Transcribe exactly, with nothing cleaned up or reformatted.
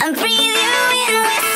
I'm breathing in.